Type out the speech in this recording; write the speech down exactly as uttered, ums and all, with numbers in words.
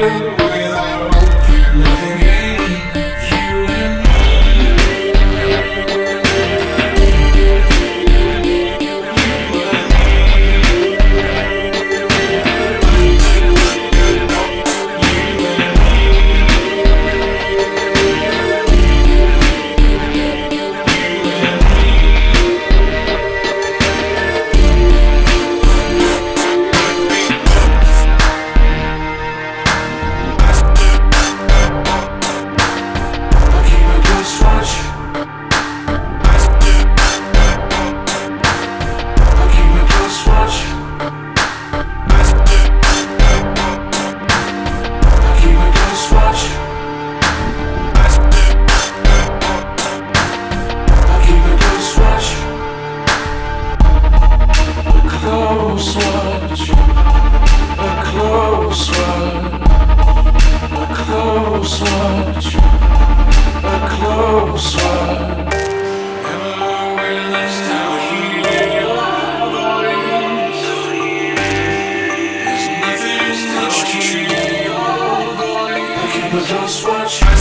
Close watch, a close watch, a close watch, a close watch. There's nothing much to you. I keep a close watch.